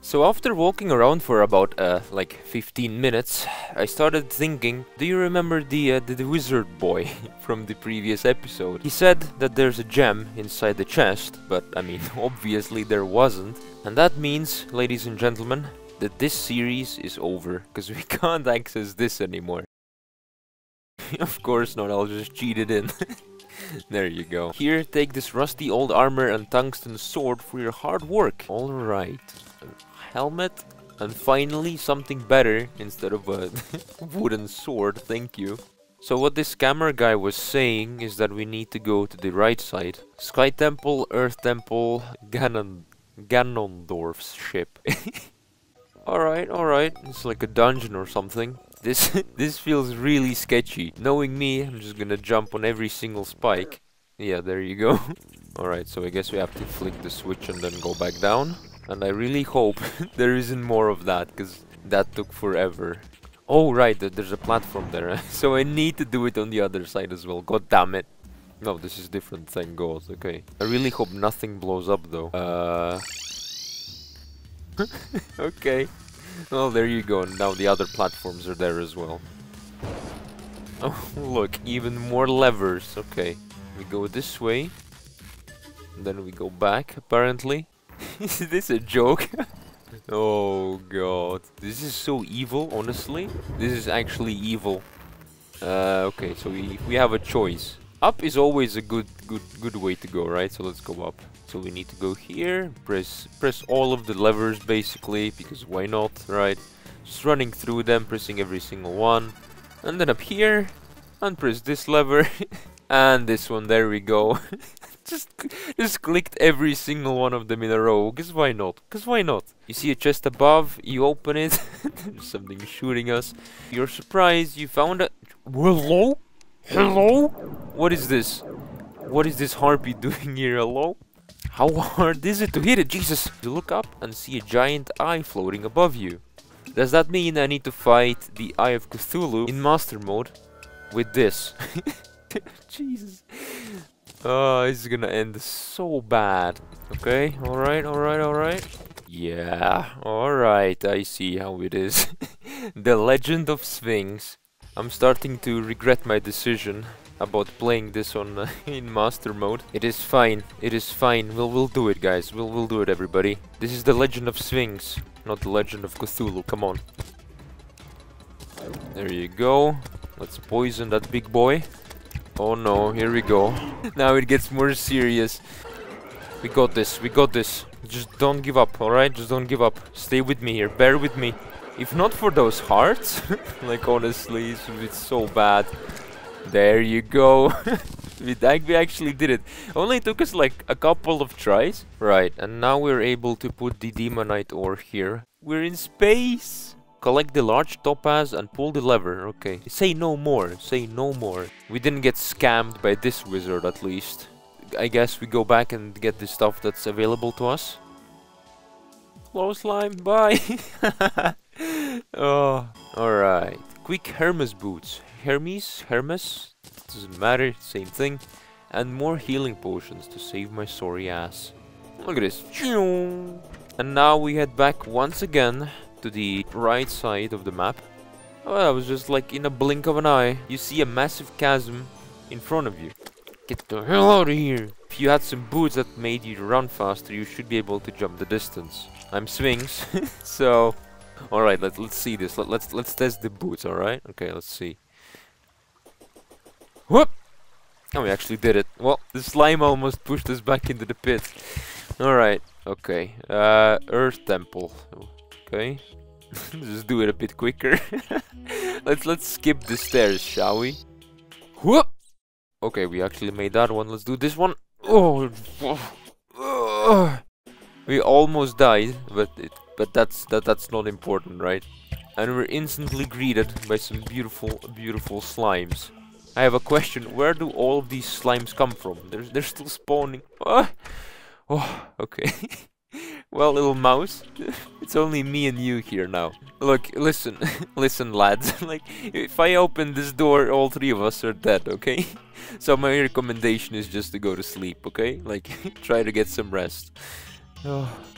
So after walking around for about like 15 minutes, I started thinking, do you remember the wizard boy from the previous episode? He said that there's a gem inside the chest, but I mean, obviously there wasn't. And that means, ladies and gentlemen, that this series is over, because we can't access this anymore. Of course not, I'll just cheat it in. There you go. Here, take this rusty old armor and tungsten sword for your hard work. Alright. Helmet. And finally, something better instead of a wooden sword, thank you. So what this camera guy was saying is that we need to go to the right side. Sky Temple, Earth Temple, Ganondorf's ship. Alright, alright. It's like a dungeon or something. This feels really sketchy. Knowing me, I'm just gonna jump on every single spike. Yeah, there you go. Alright, so I guess we have to flick the switch and then go back down. And I really hope there isn't more of that, because that took forever. Oh, right, there's a platform there. So I need to do it on the other side as well. God damn it. No, this is different, thank God. Okay. I really hope nothing blows up, though. Okay. Well, there you go, and now the other platforms are there as well. Oh, look, even more levers. Okay, we go this way, and then we go back, apparently. Is this a joke? Oh, God. This is so evil, honestly. This is actually evil. Okay, so we have a choice. Up is always a good way to go, right? So let's go up. So we need to go here, press all of the levers basically, because why not, right? Just running through them, pressing every single one. And then up here, and press this lever, and this one, there we go. Just clicked every single one of them in a row, because why not? You see a chest above, you open it, there's something shooting us. You're surprised, you found a... Hello? Hello? What is this? What is this harpy doing here? Hello? How hard is it to hit it? Jesus! You look up and see a giant eye floating above you. Does that mean I need to fight the Eye of Cthulhu in master mode with this? Jesus. Oh, this is gonna end so bad. Okay, alright, alright, alright. Yeah, alright, I see how it is. The Legend of Swings. I'm starting to regret my decision about playing this on in master mode. It is fine. It is fine. We'll do it, guys. We'll do it, everybody. This is the Legend of Swings, not the Legend of Cthulhu. Come on. There you go. Let's poison that big boy. Oh no, here we go. Now it gets more serious. We got this. We got this. Just don't give up, all right? Just don't give up. Stay with me here. Bear with me. If not for those hearts, like honestly, it's so bad. There you go. We actually did it. Only took us like a couple of tries. Right, and now we're able to put the Demonite ore here. We're in space. Collect the large topaz and pull the lever. Okay. Say no more. Say no more. We didn't get scammed by this wizard at least. I guess we go back and get the stuff that's available to us. Hello, slime. Bye. Oh, alright. Quick Hermes boots. Hermes? Doesn't matter, same thing. And more healing potions to save my sorry ass. Look at this. And now we head back once again to the right side of the map. Oh, that was just like in a blink of an eye. You see a massive chasm in front of you. Get the hell out of here. If you had some boots that made you run faster, you should be able to jump the distance. I'm Swings, so... Alright, let's see this. Let's test the boots, alright? Okay, let's see. Whoop! Oh, we actually did it. Well, the slime almost pushed us back into the pit. Alright, okay. Earth Temple. Okay. Just do it a bit quicker. Let's skip the stairs, shall we? Whoop! Okay, we actually made that one. Let's do this one. Oh! We almost died, but it... But that's not important, right? And we're instantly greeted by some beautiful slimes. I have a question. Where do all of these slimes come from? They're still spawning. Ah! Oh, okay. Well, little mouse, it's only me and you here now. Look, listen. Listen, lads. Like, if I open this door, all three of us are dead, okay? So my recommendation is just to go to sleep, okay? Like, try to get some rest. Oh.